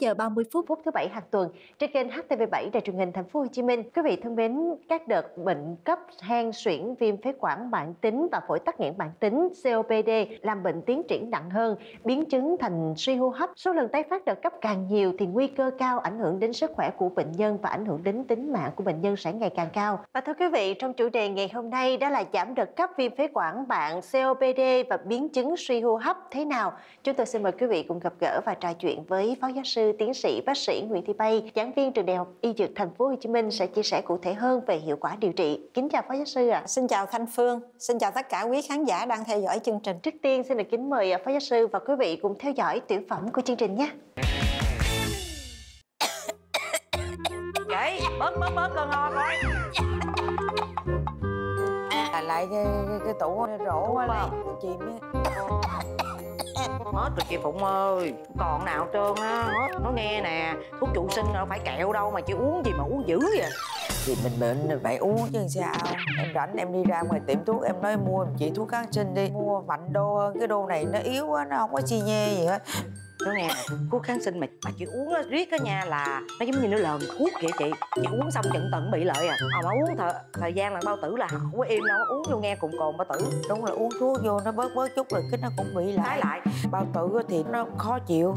giờ 30 phút thứ Bảy hàng tuần trên kênh HTV 7 Đài Truyền hình Thành phố Hồ Chí Minh. Quý vị thân mến, các đợt bệnh cấp hen suyễn, viêm phế quản mãn tính và phổi tắc nghẽn mãn tính (COPD) làm bệnh tiến triển nặng hơn, biến chứng thành suy hô hấp. Số lần tái phát đợt cấp càng nhiều thì nguy cơ cao ảnh hưởng đến sức khỏe của bệnh nhân và ảnh hưởng đến tính mạng của bệnh nhân sẽ ngày càng cao. Và thưa quý vị, trong chủ đề ngày hôm nay đó là giảm đợt cấp viêm phế quản mạn (COPD) và biến chứng suy hô hấp thế nào. Chúng tôi xin mời quý vị cùng gặp gỡ và trò chuyện với Phó Giáo sư Tiến sĩ Bác sĩ Nguyễn Thị Bay, giảng viên trường Đại học Y Dược Thành phố Hồ Chí Minh sẽ chia sẻ cụ thể hơn về hiệu quả điều trị. Kính chào Phó Giáo sư ạ. Xin chào Thanh Phương, xin chào tất cả quý khán giả đang theo dõi chương trình. Trước tiên xin được kính mời Phó Giáo sư và quý vị cùng theo dõi tiểu phẩm của chương trình nhé. Vậy, bớt cơn ho thôi. Lại cái tủ rổ lại chìm á. Hết rồi chị Phụng ơi, còn nào trơn á, hết. Nó nghe nè, thuốc trụ sinh đâu phải kẹo đâu mà chị uống gì mà uống dữ vậy. Thì mình bệnh phải uống chứ sao. Em rảnh em đi ra ngoài tiệm thuốc, em nói em mua chị thuốc kháng sinh đi. Mua mạnh đô hơn, cái đô này nó yếu á, nó không có xi nhê gì hết. Nó nghe nè, thuốc kháng sinh mà chị uống nó riết á nha là nó giống như nó lờn thuốc vậy chị. Chị uống xong chận tận bị lợi à. Mà uống thời gian là bao tử là không có im đâu, uống vô nghe cùng cồn bao tử. Đúng là uống thuốc vô nó bớt chút rồi cái nó cũng bị lại. Bao tử thì nó khó chịu,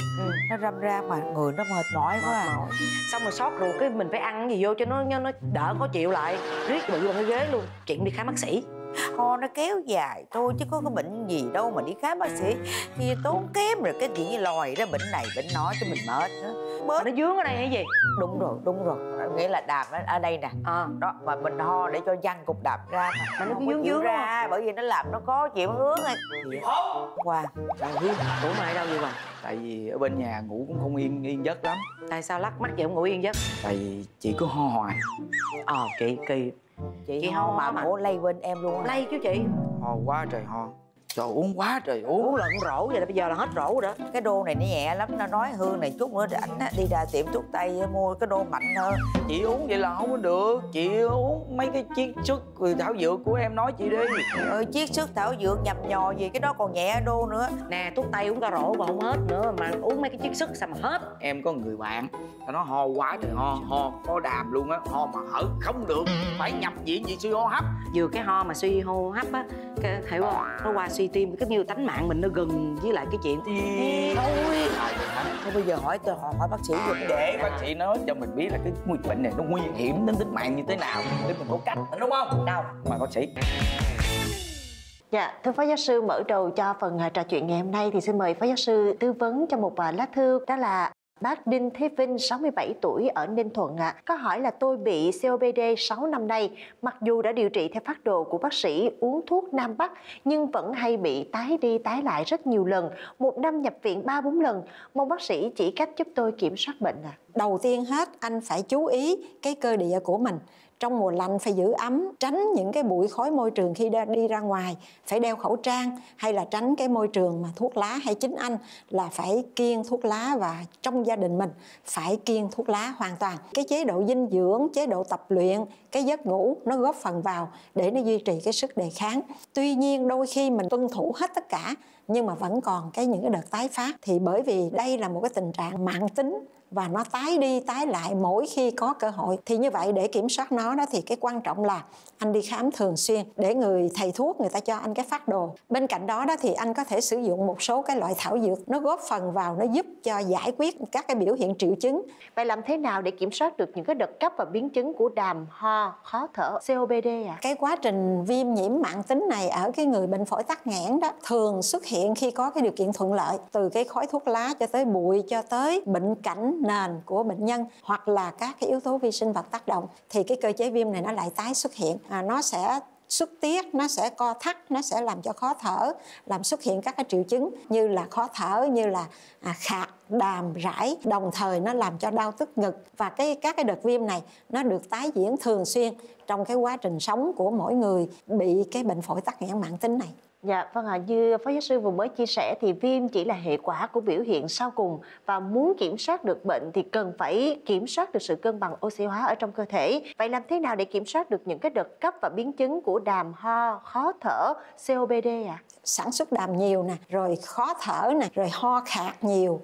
nó râm ra mà người nó mệt mỏi quá à. Xong rồi sót ruột cái mình phải ăn cái gì vô cho nó đỡ khó chịu lại. Riết bị luôn cái ghế luôn, chuyện đi khám bác sĩ. Ho nó kéo dài thôi chứ có cái bệnh gì đâu mà đi khám bác sĩ thì tốn kém, rồi cái chuyện như lòi ra bệnh này bệnh nói cho mình mệt nữa. Bớt nó dướng ở đây hay gì? Đúng rồi, nghĩa là đàm ở đây nè đó, mà mình ho để cho văng cục đàm ra mà nó cứ dướng ra không? Bởi vì nó làm nó có chịu hướng này qua tủ mày đâu vậy bà? Tại vì ở bên nhà ngủ cũng không yên giấc lắm. Tại sao lắc mắt vậy, không ngủ yên giấc? Tại vì chị cứ ho hoài. Kỳ chị ho mà ủa lây bên em luôn hả? Lây chứ chị, ho quá trời ho. Trời, uống quá trời uống lận rổ vậy là bây giờ là hết rổ rồi đó. Cái đô này nó nhẹ lắm, nó nói Hương này chút nữa rảnh á đi ra tiệm thuốc tây mua cái đô mạnh hơn. Chị uống vậy là không có được, chị uống mấy cái chiết xuất thảo dược của em nói chị đi. Chiết xuất thảo dược nhầm nhò gì, cái đó còn nhẹ đô nữa nè. Thuốc tây uống cả rổ mà không hết nữa, mà uống mấy cái chiết xuất sao mà hết. Em có người bạn nó ho quá trời ho có đàm luôn á, ho mà hở không được, phải nhập viện vì suy hô hấp. Vừa cái ho mà suy hô hấp á, hiểu không, nó qua suy tim, cái như tánh mạng mình nó gần với lại cái chuyện thôi. Thôi bây giờ hỏi bác sĩ được để bác sĩ nói cho mình biết là cái bệnh này nó nguy hiểm đến tính mạng như thế nào để mình có cách, đúng không? Đâu mời bác sĩ. Dạ, thưa Phó Giáo sư, mở đầu cho phần trò chuyện ngày hôm nay thì xin mời Phó Giáo sư tư vấn cho một lá thư, đó là bác Đinh Thế Vinh, 67 tuổi ở Ninh Thuận ạ. Có hỏi là tôi bị COPD 6 năm nay, mặc dù đã điều trị theo phác đồ của bác sĩ, uống thuốc Nam Bắc nhưng vẫn hay bị tái đi tái lại rất nhiều lần, một năm nhập viện 3-4 lần. Mong bác sĩ chỉ cách giúp tôi kiểm soát bệnh ạ. Đầu tiên hết anh phải chú ý cái cơ địa của mình. Trong mùa lạnh phải giữ ấm, tránh những cái bụi khói môi trường khi đi ra ngoài, phải đeo khẩu trang, hay là tránh cái môi trường mà thuốc lá, hay chính anh là phải kiêng thuốc lá, và trong gia đình mình phải kiêng thuốc lá hoàn toàn. Cái chế độ dinh dưỡng, chế độ tập luyện, cái giấc ngủ nó góp phần vào để nó duy trì cái sức đề kháng. Tuy nhiên đôi khi mình tuân thủ hết tất cả nhưng mà vẫn còn những cái đợt tái phát, thì bởi vì đây là một cái tình trạng mãn tính và nó tái đi tái lại mỗi khi có cơ hội. Thì như vậy để kiểm soát nó đó thì cái quan trọng là anh đi khám thường xuyên để người thầy thuốc người ta cho anh cái phác đồ. Bên cạnh đó thì anh có thể sử dụng một số cái loại thảo dược, nó góp phần vào, nó giúp cho giải quyết các cái biểu hiện triệu chứng. Vậy làm thế nào để kiểm soát được những cái đợt cấp và biến chứng của đàm, ho, khó thở COPD ạ? Cái quá trình viêm nhiễm mãn tính này ở cái người bệnh phổi tắc nghẽn đó thường xuất hiện khi có cái điều kiện thuận lợi, từ cái khói thuốc lá cho tới bụi, cho tới bệnh cảnh nền của bệnh nhân, hoặc là các cái yếu tố vi sinh vật tác động, thì cái cơ chế viêm này nó lại tái xuất hiện. Nó sẽ xuất tiết, nó sẽ co thắt, nó sẽ làm cho khó thở, làm xuất hiện các cái triệu chứng như là khó thở, như là khạc, đàm, rãi, đồng thời nó làm cho đau tức ngực. Và các cái đợt viêm này nó được tái diễn thường xuyên trong cái quá trình sống của mỗi người bị cái bệnh phổi tắc nghẽn mãn tính này. Dạ vâng ạ, như Phó Giáo sư vừa mới chia sẻ thì viêm chỉ là hệ quả của biểu hiện sau cùng, và muốn kiểm soát được bệnh thì cần phải kiểm soát được sự cân bằng oxy hóa ở trong cơ thể. Vậy làm thế nào để kiểm soát được những cái đợt cấp và biến chứng của đàm, ho, khó thở COPD ạ? Sản xuất đàm nhiều nè, rồi khó thở nè, rồi ho khạc nhiều,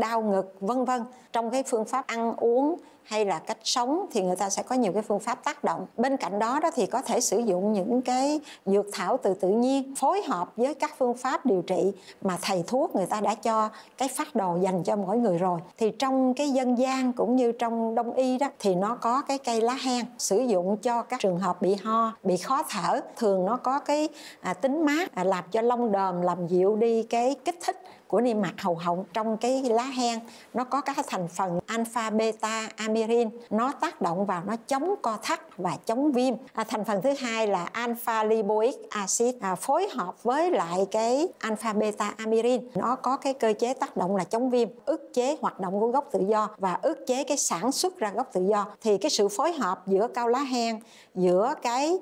đau ngực, vân vân. Trong cái phương pháp ăn uống hay là cách sống thì người ta sẽ có nhiều cái phương pháp tác động. Bên cạnh đó thì có thể sử dụng những cái dược thảo từ tự nhiên phối hợp với các phương pháp điều trị mà thầy thuốc người ta đã cho cái phác đồ dành cho mỗi người rồi. Thì trong cái dân gian cũng như trong đông y đó thì nó có cái cây lá hen sử dụng cho các trường hợp bị ho, bị khó thở. Thường nó có cái tính mát làm cho lông đờm, làm dịu đi cái kích thích của niêm mạc hầu họng. Trong cái lá hen nó có các thành phần alpha beta amirin, nó tác động vào, nó chống co thắt và chống viêm. Thành phần thứ hai là alpha lipoic acid phối hợp với lại cái alpha beta amirin, nó có cái cơ chế tác động là chống viêm, ức chế hoạt động của gốc tự do và ức chế cái sản xuất ra gốc tự do. Thì cái sự phối hợp giữa cao lá hen, giữa cái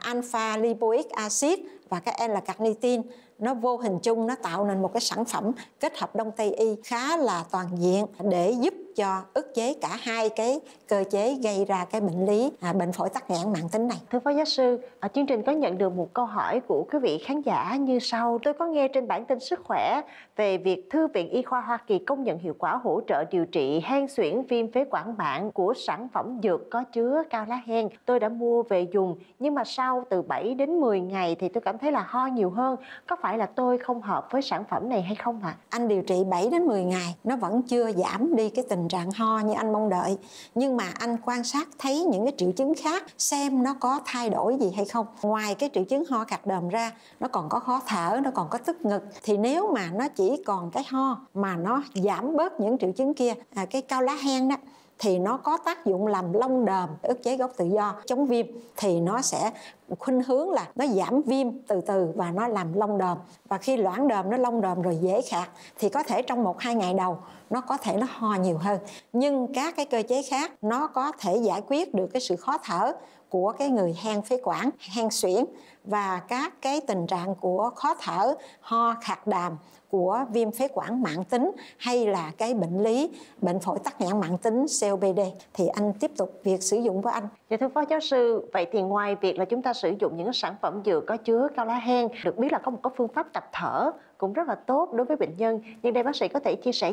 alpha lipoic acid và cái N là carnitin, nó vô hình chung nó tạo nên một cái sản phẩm kết hợp Đông Tây y khá là toàn diện để giúp cho ức chế cả hai cái cơ chế gây ra cái bệnh lý bệnh phổi tắc nghẽn mãn tính này. Thưa phó giáo sư, ở chương trình có nhận được một câu hỏi của quý vị khán giả như sau. Tôi có nghe trên bản tin sức khỏe về việc Thư viện Y khoa Hoa Kỳ công nhận hiệu quả hỗ trợ điều trị hen suyễn viêm phế quản mạn của sản phẩm dược có chứa cao lá hen. Tôi đã mua về dùng nhưng mà sau từ 7 đến 10 ngày thì tôi cảm thấy là ho nhiều hơn. Có phải là tôi không hợp với sản phẩm này hay không ạ? Anh điều trị 7 đến 10 ngày nó vẫn chưa giảm đi cái tình trạng ho như anh mong đợi, nhưng mà anh quan sát thấy những cái triệu chứng khác xem nó có thay đổi gì hay không. Ngoài cái triệu chứng ho khạc đờm ra, nó còn có khó thở, nó còn có tức ngực. Thì nếu mà nó chỉ còn cái ho mà nó giảm bớt những triệu chứng kia, cái cao lá hen đó thì nó có tác dụng làm lông đờm, ức chế gốc tự do, chống viêm, thì nó sẽ khuynh hướng là nó giảm viêm từ từ và nó làm lông đờm. Và khi loãng đờm, nó lông đờm rồi dễ khạc thì có thể trong 1-2 ngày đầu nó có thể nó ho nhiều hơn. Nhưng các cái cơ chế khác nó có thể giải quyết được cái sự khó thở của cái người hen phế quản, hen suyễn và các cái tình trạng của khó thở, ho, khạc đàm của viêm phế quản mãn tính hay là cái bệnh lý bệnh phổi tắc nghẽn mãn tính COPD thì anh tiếp tục việc sử dụng với anh. Dạ thưa phó giáo sư, vậy thì ngoài việc là chúng ta sử dụng những sản phẩm dược có chứa cao lá hen, được biết là có một cái phương pháp tập thở cũng rất là tốt đối với bệnh nhân. Nhưng đây bác sĩ có thể chia sẻ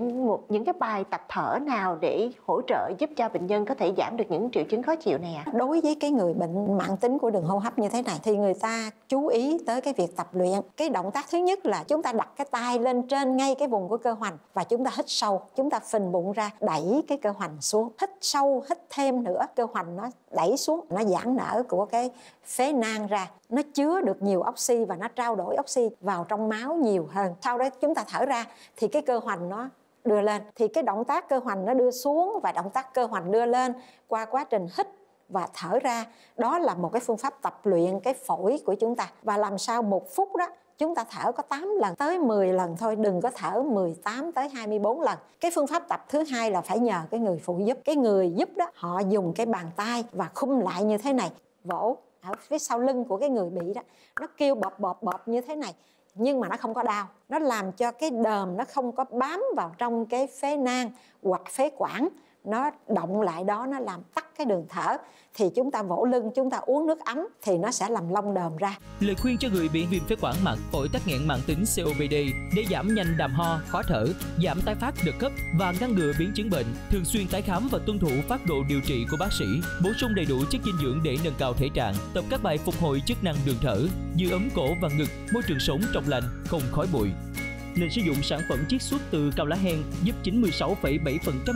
những cái bài tập thở nào để hỗ trợ giúp cho bệnh nhân có thể giảm được những triệu chứng khó chịu này ạ? Đối với cái người bệnh mãn tính của đường hô hấp như thế này thì người ta chú ý tới cái việc tập luyện. Cái động tác thứ nhất là chúng ta đặt cái tay lên trên ngay cái vùng của cơ hoành và chúng ta hít sâu, chúng ta phình bụng ra, đẩy cái cơ hoành xuống, hít sâu, hít thêm nữa, cơ hoành nó đẩy xuống, nó giãn nở của cái phế nang ra, nó chứa được nhiều oxy và nó trao đổi oxy vào trong máu nhiều hơn. Sau đó chúng ta thở ra thì cái cơ hoành nó đưa lên, thì cái động tác cơ hoành nó đưa xuống và động tác cơ hoành đưa lên qua quá trình hít và thở ra, đó là một cái phương pháp tập luyện cái phổi của chúng ta. Và làm sao 1 phút đó chúng ta thở có 8 lần tới 10 lần thôi, đừng có thở 18 tới 24 lần. Cái phương pháp tập thứ hai là phải nhờ cái người phụ giúp. Cái người giúp đó họ dùng cái bàn tay và khum lại như thế này, vỗ ở phía sau lưng của cái người bị đó, nó kêu bọp bọp bọp như thế này nhưng mà nó không có đau. Nó làm cho cái đờm nó không có bám vào trong cái phế nang hoặc phế quản, nó động lại đó, nó làm tắc cái đường thở. Thì chúng ta vỗ lưng, chúng ta uống nước ấm thì nó sẽ làm lông đờm ra. Lời khuyên cho người bị viêm phế quản mạn, phổi tắc nghẽn mãn tính COPD để giảm nhanh đàm ho, khó thở, giảm tái phát đợt cấp và ngăn ngừa biến chứng bệnh, thường xuyên tái khám và tuân thủ phác đồ điều trị của bác sĩ, bổ sung đầy đủ chất dinh dưỡng để nâng cao thể trạng, tập các bài phục hồi chức năng đường thở, giữ ấm cổ và ngực, môi trường sống trong lành, không khói bụi. Nên sử dụng sản phẩm chiết xuất từ cao lá hen giúp 96,7%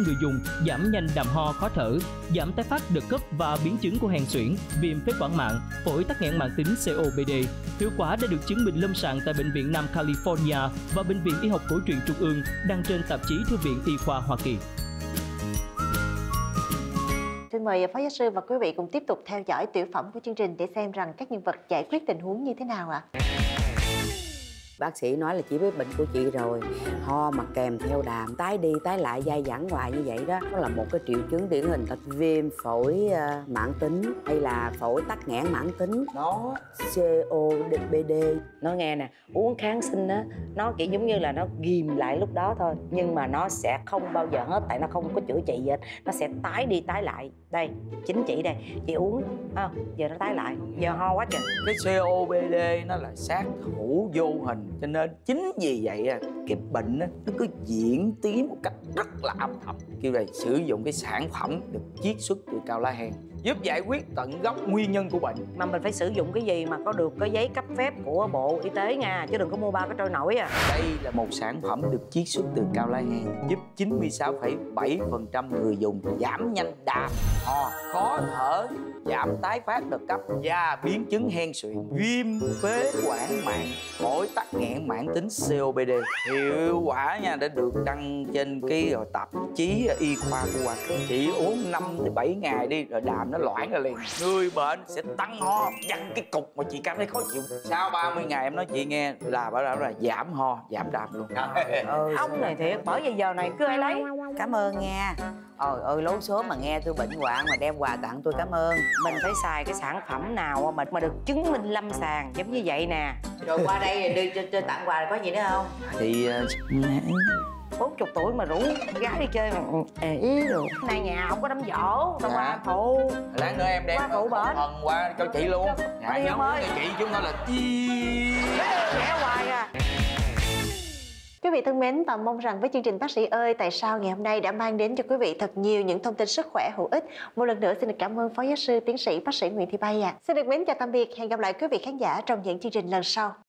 người dùng giảm nhanh đàm ho, khó thở, giảm tái phát đợt cấp và biến chứng của hen suyễn, viêm phế quản mạn, phổi tắc nghẽn mãn tính COPD. Hiệu quả đã được chứng minh lâm sàng tại bệnh viện Nam California và bệnh viện Y học cổ truyền Trung ương, đăng trên tạp chí Thư viện Y khoa Hoa Kỳ. Xin mời phó giáo sư và quý vị cùng tiếp tục theo dõi tiểu phẩm của chương trình để xem rằng các nhân vật giải quyết tình huống như thế nào ạ. Bác sĩ nói là chị biết bệnh của chị rồi, ho mà kèm theo đàm, tái đi tái lại dai dẳng hoài như vậy đó. Nó là một cái triệu chứng điển hình là viêm phổi mãn tính hay là phổi tắc nghẽn mãn tính. Nó COPD. Nó nghe nè, uống kháng sinh á, nó kiểu giống như là nó ghìm lại lúc đó thôi, nhưng mà nó sẽ không bao giờ hết, tại nó không có chữa trị gì hết. Nó sẽ tái đi tái lại. Đây, chính chị đây, chị uống à, giờ nó tái lại, giờ ho quá trời. Cái COPD nó là sát thủ vô hình Cho nên chính vì vậy cái bệnh nó cứ diễn tiến một cách rất là âm thầm. Kêu là sử dụng cái sản phẩm được chiết xuất từ cao lá hèn giúp giải quyết tận gốc nguyên nhân của bệnh. Mà mình phải sử dụng cái gì mà có được cái giấy cấp phép của Bộ Y tế nha, chứ đừng có mua ba cái trôi nổi à. Đây là một sản phẩm được chiết xuất từ cao lá hèn giúp 96,7% người dùng giảm nhanh đàm, ho, khó thở, giảm tái phát đợt cấp và biến chứng hen suyễn, viêm phế quản mạn, phổi tắc nghẽn mãn tính COPD. Hiệu quả nha, đã được đăng trên cái tạp chí Y khoa Hoa Kỳ. Chỉ uống 5-7 ngày đi rồi đàm nó loãng ra liền. Người bệnh sẽ tăng ho, dằn cái cục mà chị cảm thấy khó chịu. Sau 30 ngày em nói chị nghe là bảo đảm là giảm ho, giảm đàm luôn. Ông này thiệt, bởi vì giờ này cứ ai lấy. Cảm ơn nha. Ôi ơi, lố số mà nghe tôi bệnh hoạn mà đem quà tặng tôi, cảm ơn. Mình phải xài cái sản phẩm nào mà được chứng minh lâm sàng giống như vậy nè. Rồi qua đây đưa cho tặng quà, có gì nữa không? Thì 40 tuổi mà rủ gái đi chơi mà ế rồi. Nay nhà không có đám giỗ, tao qua phụ. Lát nữa em đem phần qua cho chị luôn. Dạ nhóm cho chị chúng ta là chi. Trẻ hoài à. Quý vị thân mến, và mong rằng với chương trình Bác sĩ ơi tại sao ngày hôm nay đã mang đến cho quý vị thật nhiều những thông tin sức khỏe hữu ích. Một lần nữa xin được cảm ơn Phó Giáo sư Tiến sĩ Bác sĩ Nguyễn Thị Bay ạ. Xin được mến chào tạm biệt, hẹn gặp lại quý vị khán giả trong những chương trình lần sau.